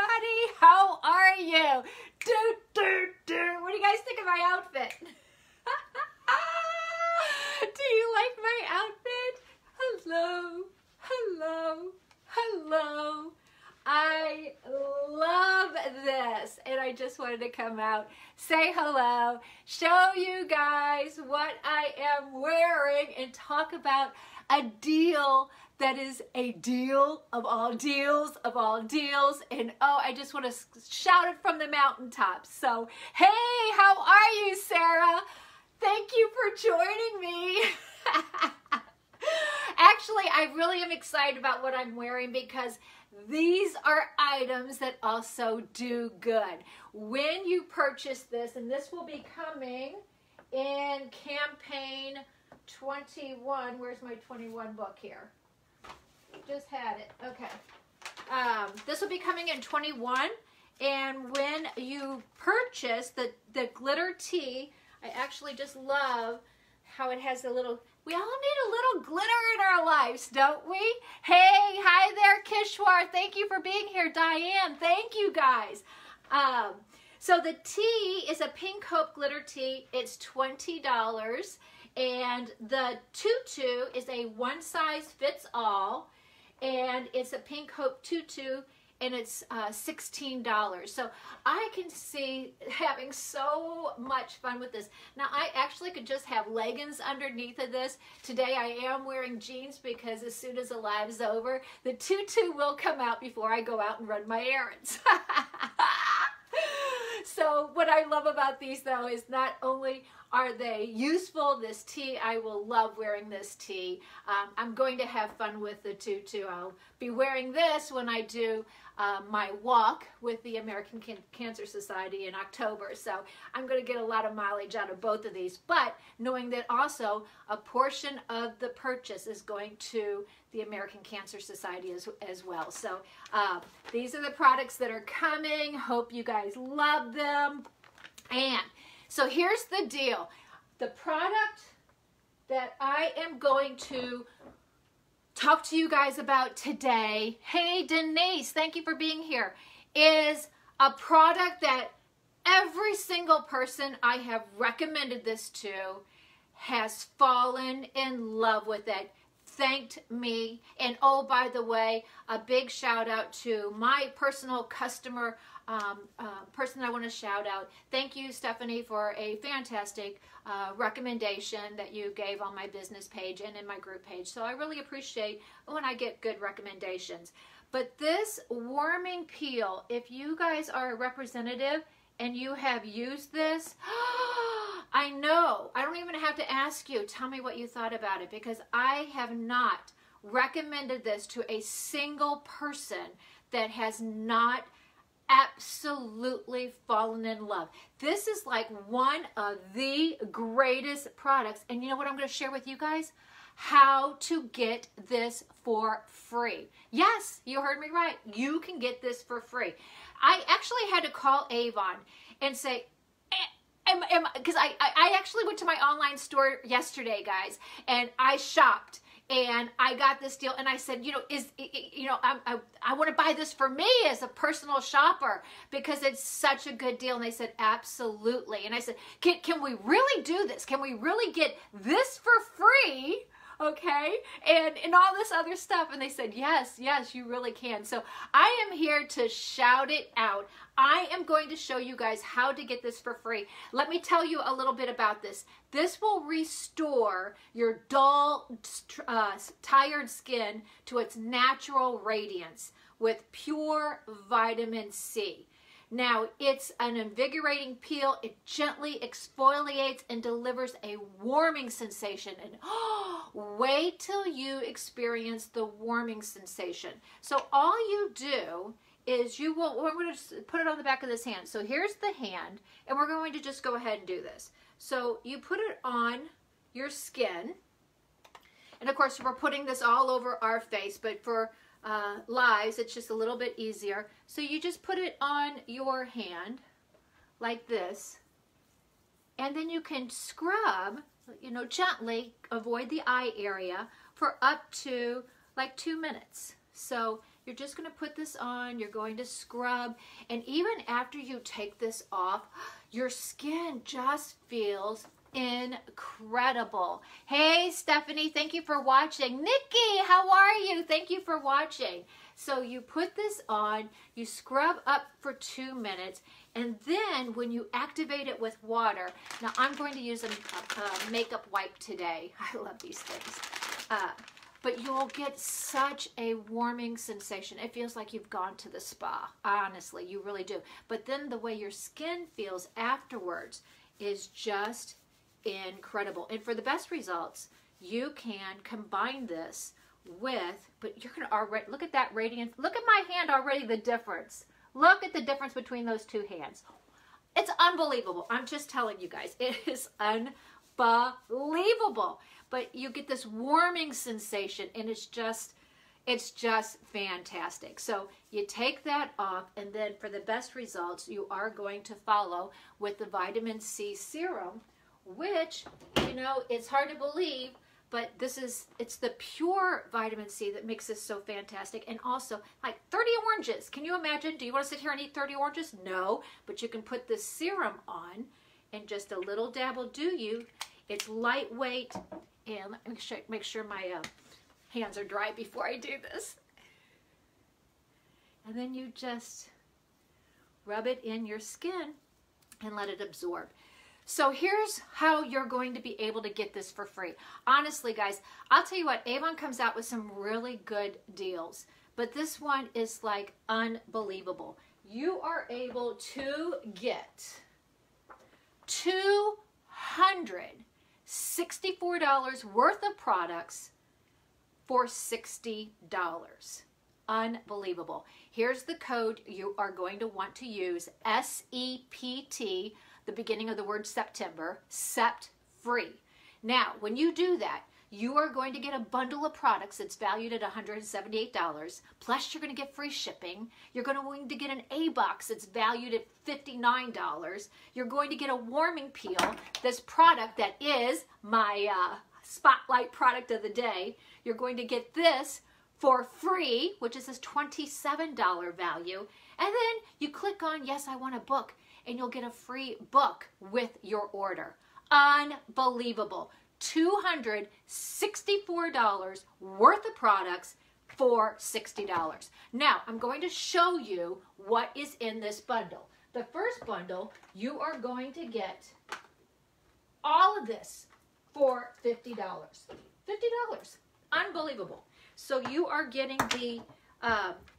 everybody, how are you? What do you guys think of my outfit? Do you like my outfit? Hello, hello, hello. I love this, and I just wanted to come out, say hello, show you guys what I am wearing, and talk about a deal that is a deal of all deals of all deals. And oh, I just want to shout it from the mountaintops. So hey, how are you, Sarah? Thank you for joining me. Actually, I really am excited about what I'm wearing because these are items that also do good. When you purchase this, and this will be coming in campaign 21. Where's my 21 book here? Just had it. Okay. This will be coming in 21. And when you purchase the glitter tee, I actually just love how it has a little... We all need a little glitter in our lives, don't we? Hey, hi there, Kishwar. Thank you for being here. Diane, thank you guys. So the tea is a Pink Hope glitter tea. It's $20. And the tutu is a one size fits all. And it's a Pink Hope tutu. And it's $16. So I can see having so much fun with this. Now I actually could just have leggings underneath of this. Today I am wearing jeans because as soon as the live's over, the tutu will come out before I go out and run my errands. So what I love about these though is not only are they useful, this tea, I will love wearing this tea. I'm going to have fun with the tutu. I'll be wearing this when I do my walk with the American Cancer Society in October. So I'm going to get a lot of mileage out of both of these, but knowing that also a portion of the purchase is going to the American Cancer Society as well. So these are the products that are coming. Hope you guys love them. And so here's the deal. The product that I am going to talk to you guys about today, hey Denise, thank you for being here, is a product that every single person I have recommended this to has fallen in love with it, thanked me, and oh, by the way, a big shout out to my personal customer person I want to shout out. Thank you, Stephanie, for a fantastic recommendation that you gave on my business page and in my group page. So I really appreciate when I get good recommendations. But this warming peel, if you guys are a representative and you have used this, I know, I don't even have to ask you, tell me what you thought about it, because I have not recommended this to a single person that has not absolutely fallen in love. This is like one of the greatest products. And you know what I'm going to share with you guys? How to get this for free. Yes, you heard me right. You can get this for free. I actually had to call Avon and say, because I actually went to my online store yesterday, guys, and I shopped. And I got this deal, and I said, you know, I want to buy this for me as a personal shopper because it's such a good deal. And they said, absolutely. And I said, can we really do this? Can we really get this for free? Okay, and all this other stuff. And they said, yes, yes, you really can. So I am here to shout it out. I am going to show you guys how to get this for free. Let me tell you a little bit about this. This will restore your dull, tired skin to its natural radiance with pure vitamin C. Now, it's an invigorating peel. It gently exfoliates and delivers a warming sensation. And oh, wait till you experience the warming sensation. So all you do is you will, we're going to put it on the back of this hand. So here's the hand, and we're going to just go ahead and do this. So you put it on your skin. And of course, we're putting this all over our face, but for lives, it's just a little bit easier. So you just put it on your hand like this, and then you can scrub, you know, gently, avoid the eye area for up to like 2 minutes. So You're just going to put this on, you're going to scrub, and even after you take this off, your skin just feels incredible. Hey Stephanie, thank you for watching. Nikki, how are you? Thank you for watching. So you put this on, you scrub up for 2 minutes, and then when you activate it with water, now I'm going to use a makeup wipe today. I love these things. But you'll get such a warming sensation. It feels like you've gone to the spa. Honestly, you really do. But then the way your skin feels afterwards is just incredible. And for the best results, you can combine this with, but you're gonna already look at that radiance. Look at my hand already, the difference. Look at the difference between those two hands. It's unbelievable. I'm just telling you guys, it is unbelievable. But you get this warming sensation, and it's just fantastic. So you take that off, and then for the best results, you are going to follow with the vitamin C serum, which, you know, it's hard to believe, but this is, it's the pure vitamin C that makes this so fantastic. And also, like 30 oranges. Can you imagine? Do you want to sit here and eat 30 oranges? No, but you can put this serum on, and just a little dab will do you. It's lightweight, and let me make sure my hands are dry before I do this. And then you just rub it in your skin and let it absorb. So here's how you're going to be able to get this for free. Honestly, guys, I'll tell you what, Avon comes out with some really good deals, but this one is like unbelievable. You are able to get $264 worth of products for $60. Unbelievable. Here's the code you are going to want to use, SEPT, the beginning of the word September, SEPTFREE. Now, when you do that, you are going to get a bundle of products that's valued at $178, plus you're going to get free shipping. You're going to get an A-Box that's valued at $59. You're going to get a warming peel, this product that is my spotlight product of the day. You're going to get this for free, which is this $27 value. And then you click on, yes, I want a book, and you'll get a free book with your order. Unbelievable. $264 worth of products for $60. Now, I'm going to show you what is in this bundle. The first bundle, you are going to get all of this for $50. $50. Unbelievable. So you are getting the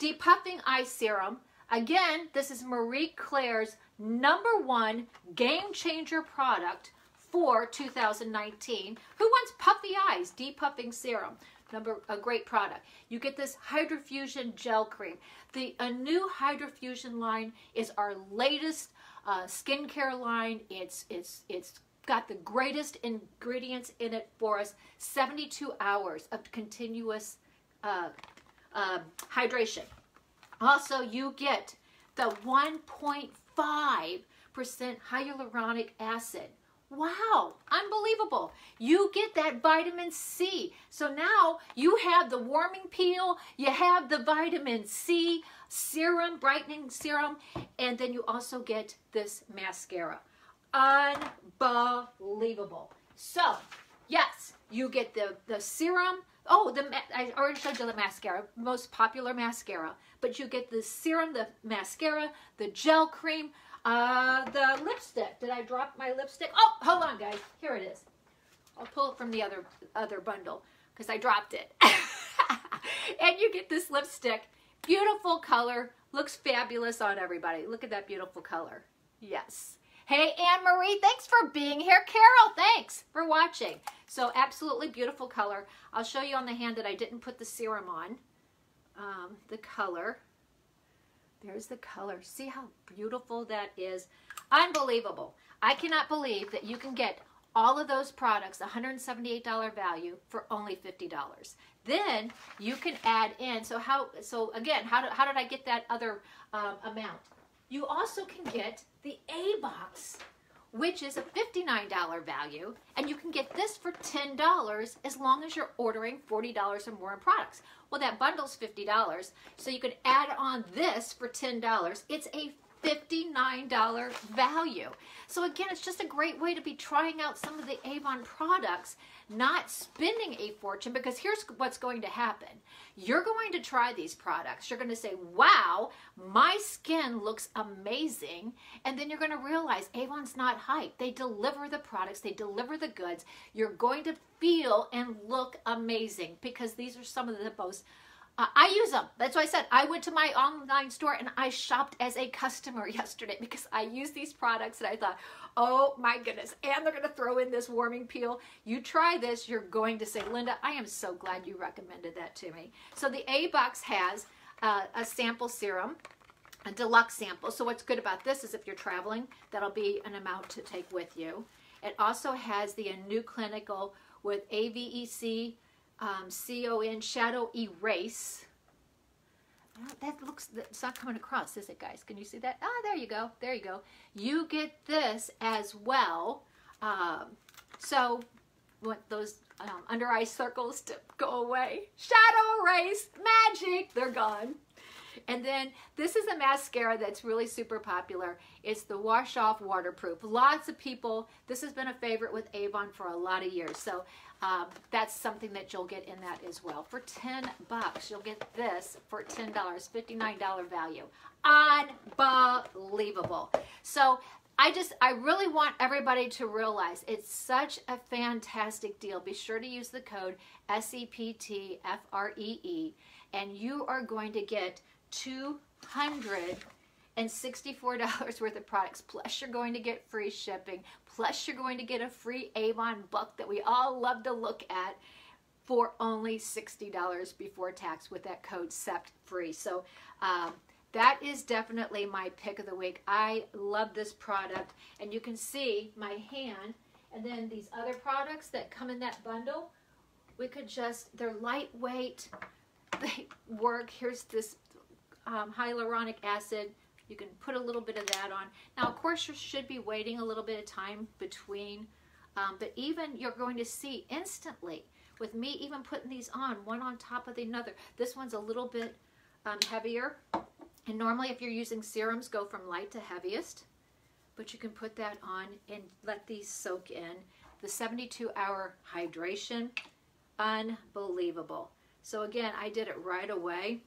Depuffing Eye Serum. Again, this is Marie Claire's #1 game changer product for 2019. Who wants puffy eyes? Depuffing serum, a great product. You get this Hydrofusion gel cream. The Anew Hydrofusion line is our latest skincare line. It's got the greatest ingredients in it for us. 72 hours of continuous hydration. Also, you get the 1.5% hyaluronic acid. Wow, unbelievable. You get that vitamin C. So now you have the warming peel, you have the vitamin C serum, brightening serum, and then you also get this mascara. Unbelievable. So, yes, you get the serum. Oh, I already showed you the mascara, most popular mascara. But you get the serum, the mascara, the gel cream, the lipstick. Did I drop my lipstick? Oh, hold on, guys. Here it is. I'll pull it from the other bundle because I dropped it. And you get this lipstick. Beautiful color. Looks fabulous on everybody. Look at that beautiful color. Yes. Hey, Anne-Marie, thanks for being here. Carol, thanks for watching. So absolutely beautiful color. I'll show you on the hand that I didn't put the serum on. The color. There's the color. See how beautiful that is? Unbelievable. I cannot believe that you can get all of those products, $178 value, for only $50. Then you can add in, so again, how did I get that other amount? You also can get the A-Box, which is a $59 value, and you can get this for $10 as long as you're ordering $40 or more in products. Well, that bundle's $50, so you could add on this for $10. It's a $59 value. So again, it's just a great way to be trying out some of the Avon products, not spending a fortune, because here's what's going to happen. You're going to try these products. You're going to say, wow, my skin looks amazing. And then you're going to realize Avon's not hype. They deliver the products. They deliver the goods. You're going to feel and look amazing because these are some of the most I use them. That's why I said I went to my online store and I shopped as a customer yesterday because I used these products and I thought, oh my goodness, and they're going to throw in this warming peel. You try this, you're going to say, Linda, I am so glad you recommended that to me. So the AVEC has a sample serum, a deluxe sample. So what's good about this is if you're traveling, that'll be an amount to take with you. It also has the Anew Clinical with AVEC, CON Shadow Erase. Oh, that looks, it's not coming across, is it, guys? Can you see that? Oh, there you go. There you go. You get this as well. So want those under eye circles to go away. Shadow Erase, magic, they're gone. And then this is a mascara that's really super popular. It's the Wash Off Waterproof. Lots of people, this has been a favorite with Avon for a lot of years. So that's something that you'll get in that as well. For 10 bucks, you'll get this for $10, $59 value. Unbelievable. So I really want everybody to realize it's such a fantastic deal. Be sure to use the code SEPTFREE and you are going to get $264 worth of products, plus you're going to get free shipping, plus you're going to get a free Avon book that we all love to look at for only $60 before tax with that code SEPTFREE. So that is definitely my pick of the week. I love this product, and you can see my hand, and then these other products that come in that bundle, we could just, they're lightweight, they work. Here's this hyaluronic acid. You can put a little bit of that on. Now, of course, you should be waiting a little bit of time between, but even you're going to see instantly with me even putting these on, one on top of the another. This one's a little bit heavier. And normally if you're using serums, go from light to heaviest, but you can put that on and let these soak in. The 72-hour hydration, unbelievable. So again, I did it right away,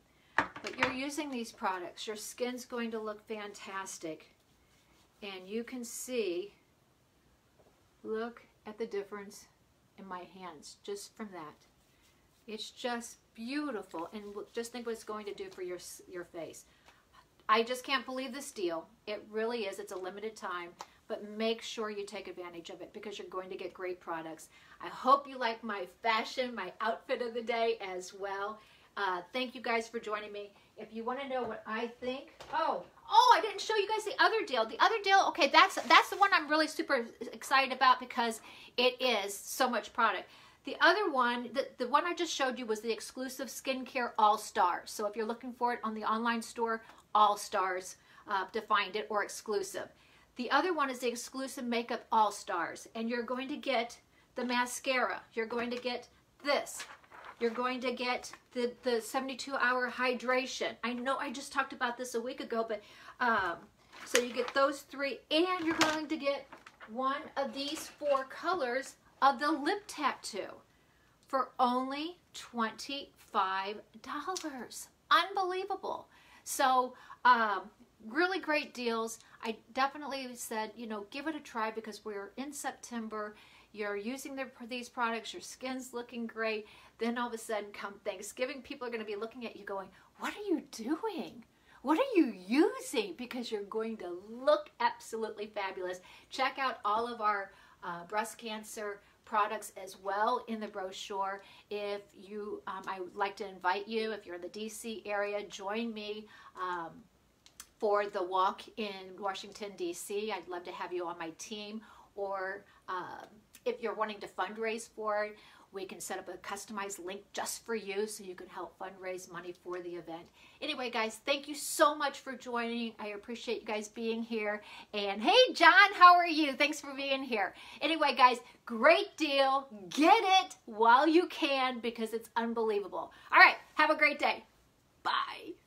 but you're using these products. Your skin's going to look fantastic, and you can see, look at the difference in my hands just from that. It's just beautiful, and just think what it's going to do for your face. I just can't believe this deal. It really is. It's a limited time, but make sure you take advantage of it because you're going to get great products. I hope you like my fashion, my outfit of the day as well. Thank you guys for joining me. If you want to know what I think, oh, I didn't show you guys the other deal. The other deal, okay, that's the one I'm really super excited about because it is so much product. The other one, the one I just showed you was the exclusive Skincare All-Star. So if you're looking for it on the online store, All-Stars to find it, or exclusive. The other one is the exclusive Makeup All-Stars, and you're going to get the mascara. You're going to get this. You're going to get the 72-hour hydration. I know I just talked about this a week ago, but so you get those three, and you're going to get one of these four colors of the lip tattoo for only $25. Unbelievable. So really great deals. I definitely said, you know, give it a try because we're in September. You're using these products, your skin's looking great. Then all of a sudden come Thanksgiving, people are going to be looking at you going, what are you doing? What are you using? Because you're going to look absolutely fabulous. Check out all of our breast cancer products as well in the brochure. If you, I would like to invite you, if you're in the DC area, join me for the walk in Washington, DC. I'd love to have you on my team, or If you're wanting to fundraise for it, we can set up a customized link just for you so you can help fundraise money for the event. Anyway, guys, thank you so much for joining. I appreciate you guys being here. And hey, John, how are you? Thanks for being here. Anyway, guys, great deal. Get it while you can because it's unbelievable. All right, have a great day. Bye.